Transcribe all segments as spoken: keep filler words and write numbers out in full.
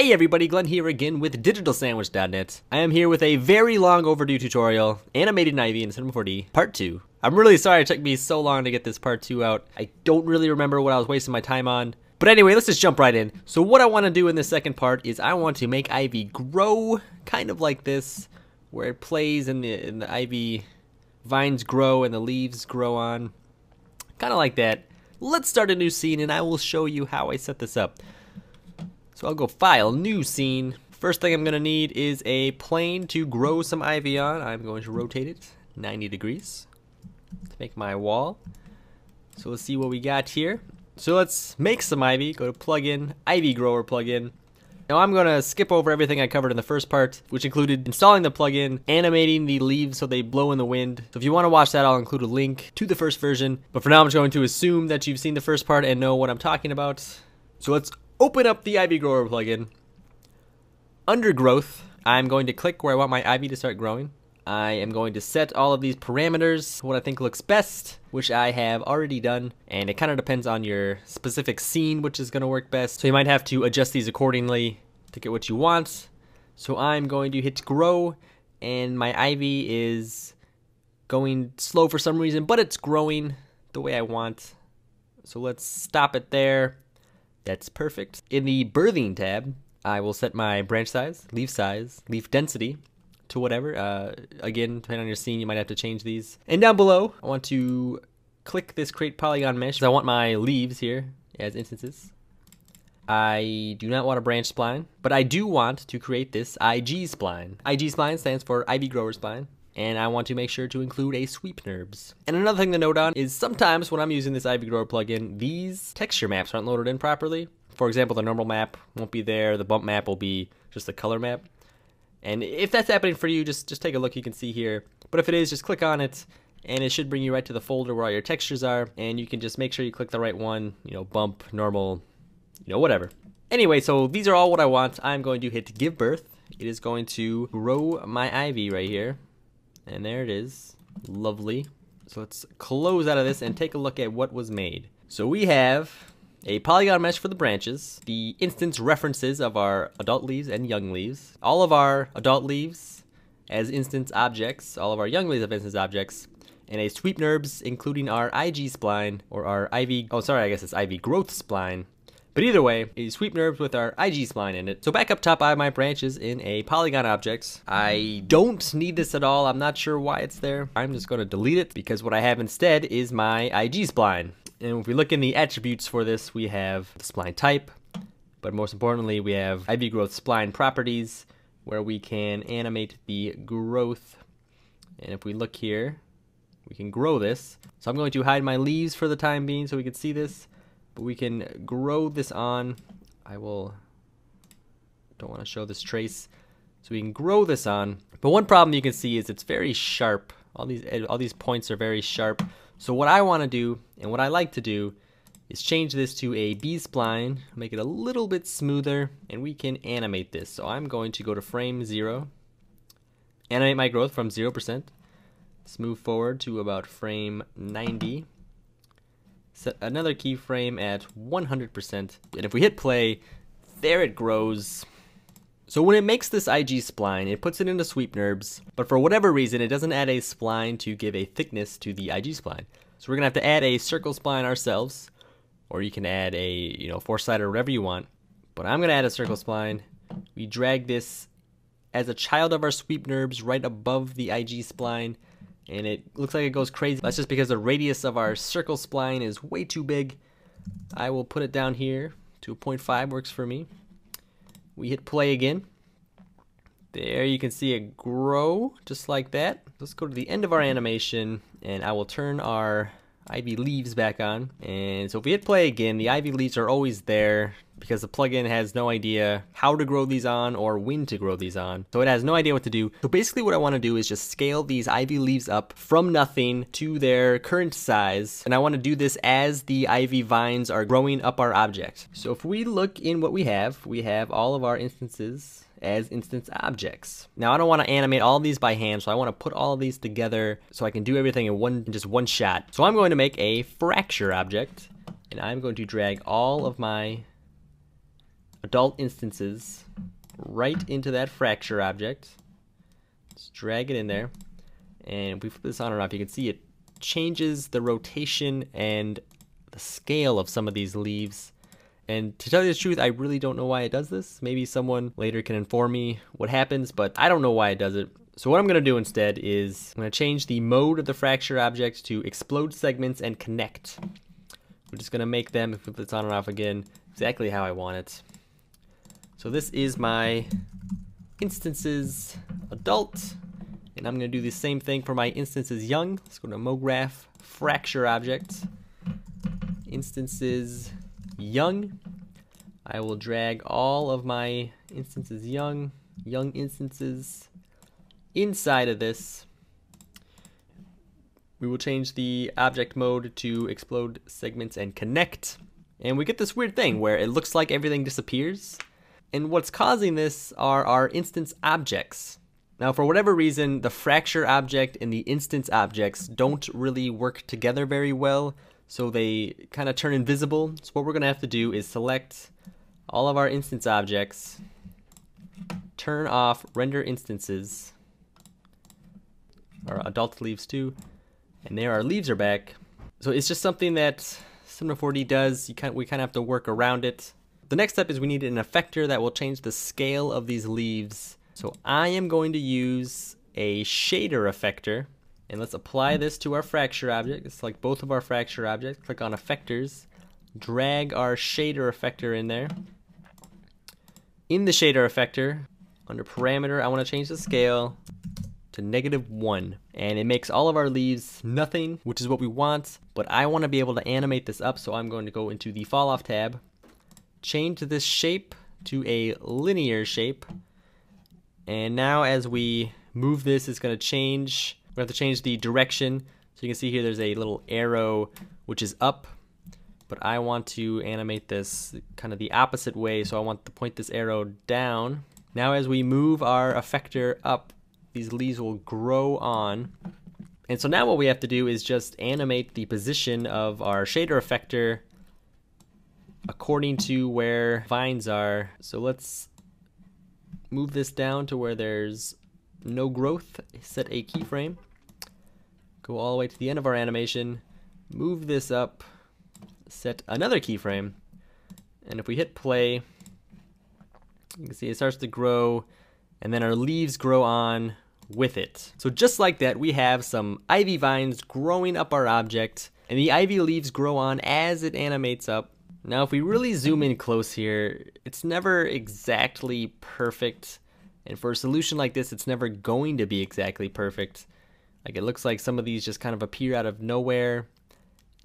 Hey everybody, Glenn here again with Digital Sandwich dot net. I am here with a very long overdue tutorial, Animated Ivy in Cinema four D, Part two. I'm really sorry it took me so long to get this Part two out. I don't really remember what I was wasting my time on. But anyway, let's just jump right in. So what I want to do in this second part is I want to make Ivy grow, kind of like this, where it plays and the, and the Ivy vines grow and the leaves grow on. Kind of like that. Let's start a new scene and I will show you how I set this up. So I'll go File, New Scene. First thing I'm going to need is a plane to grow some ivy on. I'm going to rotate it ninety degrees to make my wall. So let's see what we got here. So let's make some ivy. Go to Plugin, Ivy Grower plugin. Now I'm going to skip over everything I covered in the first part, which included installing the plugin, animating the leaves so they blow in the wind. So if you want to watch that, I'll include a link to the first version. But for now, I'm just going to assume that you've seen the first part and know what I'm talking about. So let's open up the Ivy Grower plugin. Under Growth, I'm going to click where I want my ivy to start growing. I am going to set all of these parameters, what I think looks best, which I have already done, and it kind of depends on your specific scene which is going to work best, so you might have to adjust these accordingly to get what you want. So I'm going to hit grow, and my ivy is going slow for some reason, but it's growing the way I want. So let's stop it there. That's perfect. In the birthing tab, I will set my branch size, leaf size, leaf density to whatever. Uh, again, depending on your scene, you might have to change these. And down below, I want to click this Create Polygon Mesh, because I want my leaves here as instances. I do not want a branch spline, but I do want to create this I G spline. I G spline stands for Ivy Grower Spline, and I want to make sure to include a SweepNurbs. And another thing to note on is sometimes when I'm using this Ivy Grower plugin, these texture maps aren't loaded in properly. For example, the normal map won't be there, the bump map will be just the color map. And if that's happening for you, just, just take a look, you can see here. But if it is, just click on it, and it should bring you right to the folder where all your textures are, and you can just make sure you click the right one, you know, bump, normal, you know, whatever. Anyway, so these are all what I want. I'm going to hit Give Birth. It is going to grow my ivy right here. And there it is. Lovely. So let's close out of this and take a look at what was made. So we have a polygon mesh for the branches, the instance references of our adult leaves and young leaves, all of our adult leaves as instance objects, all of our young leaves as instance objects, and a SweepNurbs including our I G spline or our ivy, oh sorry, I guess it's Ivy Growth spline. But either way, a SweepNurbs with our I G spline in it. So back up top, I have my branches in a polygon object. I don't need this at all. I'm not sure why it's there. I'm just going to delete it because what I have instead is my I G spline. And if we look in the attributes for this, we have the spline type, but most importantly, we have Ivy Growth spline properties where we can animate the growth. And if we look here, we can grow this. So I'm going to hide my leaves for the time being so we can see this. But we can grow this on. I will, don't want to show this trace. So we can grow this on. But one problem you can see is it's very sharp. All these, all these points are very sharp. So what I want to do, and what I like to do, is change this to a B-spline, make it a little bit smoother, and we can animate this. So I'm going to go to frame zero, animate my growth from zero percent. Let's move forward to about frame ninety. Set another keyframe at one hundred percent, and if we hit play, there it grows. So when it makes this I G spline, it puts it into SweepNurbs, but for whatever reason, it doesn't add a spline to give a thickness to the I G spline. So we're gonna have to add a circle spline ourselves, or you can add a, you know, four-sided or whatever you want, but I'm gonna add a circle spline. We drag this as a child of our SweepNurbs right above the I G spline, and it looks like it goes crazy. That's just because the radius of our circle spline is way too big. I will put it down here to zero point five, works for me. We hit play again. There you can see it grow just like that. Let's go to the end of our animation and I will turn our ivy leaves back on. And so if we hit play again, the ivy leaves are always there because the plugin has no idea how to grow these on or when to grow these on. So it has no idea what to do. So basically what I want to do is just scale these ivy leaves up from nothing to their current size. And I want to do this as the ivy vines are growing up our object. So if we look in what we have, we have all of our instances as instance objects. Now I don't want to animate all these by hand, so I want to put all of these together so I can do everything in one, just one shot. So I'm going to make a fracture object and I'm going to drag all of my adult instances right into that fracture object. Just drag it in there, and if we flip this on and off, you can see it changes the rotation and the scale of some of these leaves. And to tell you the truth, I really don't know why it does this. Maybe someone later can inform me what happens, but I don't know why it does it. So what I'm gonna do instead is I'm gonna change the mode of the fracture object to explode segments and connect. We're just gonna make them, flip this on and off again, exactly how I want it. So this is my instances adult, and I'm gonna do the same thing for my instances young. Let's go to MoGraph, fracture object, instances young. I will drag all of my instances young, young instances inside of this. We will change the object mode to explode segments and connect. And we get this weird thing where it looks like everything disappears. And what's causing this are our instance objects. Now, for whatever reason, the fracture object and the instance objects don't really work together very well, so they kind of turn invisible. So what we're gonna have to do is select all of our instance objects, turn off render instances, or adult leaves too, and there our leaves are back. So it's just something that Cinema four D does. You kind of, we kind of have to work around it. The next step is we need an effector that will change the scale of these leaves. So I am going to use a shader effector, and let's apply this to our fracture object. It's like both of our fracture objects. Click on effectors, drag our shader effector in there. In the shader effector, under parameter, I want to change the scale to negative one, and it makes all of our leaves nothing, which is what we want, but I want to be able to animate this up, so I'm going to go into the falloff tab, change this shape to a linear shape, and now as we move this, it's going to change. We have to change the direction, so you can see here there's a little arrow which is up, but I want to animate this kind of the opposite way, so I want to point this arrow down. Now as we move our effector up, these leaves will grow on. And so now what we have to do is just animate the position of our shader effector according to where vines are. So let's move this down to where there's no growth, set a keyframe, go all the way to the end of our animation, move this up, set another keyframe, and if we hit play, you can see it starts to grow, and then our leaves grow on with it. So just like that, we have some ivy vines growing up our object, and the ivy leaves grow on as it animates up. Now if we really zoom in close here, it's never exactly perfect, and for a solution like this, it's never going to be exactly perfect. Like, it looks like some of these just kind of appear out of nowhere,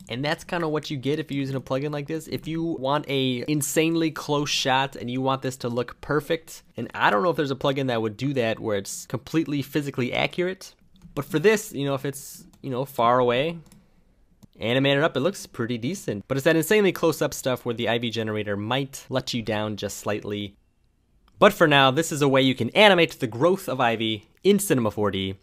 and that's kind of what you get if you're using a plugin like this. If you want a insanely close shot and you want this to look perfect, and I don't know if there's a plugin that would do that where it's completely physically accurate, but for this, you know, if it's, you know, far away, animated up, it looks pretty decent. But it's that insanely close-up stuff where the Ivy generator might let you down just slightly. But for now, this is a way you can animate the growth of Ivy in Cinema four D.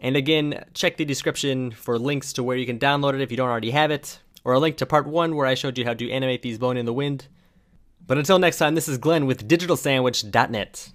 And again, check the description for links to where you can download it if you don't already have it, or a link to part one where I showed you how to animate these blown in the wind. But until next time, this is Glenn with digital sandwich dot net.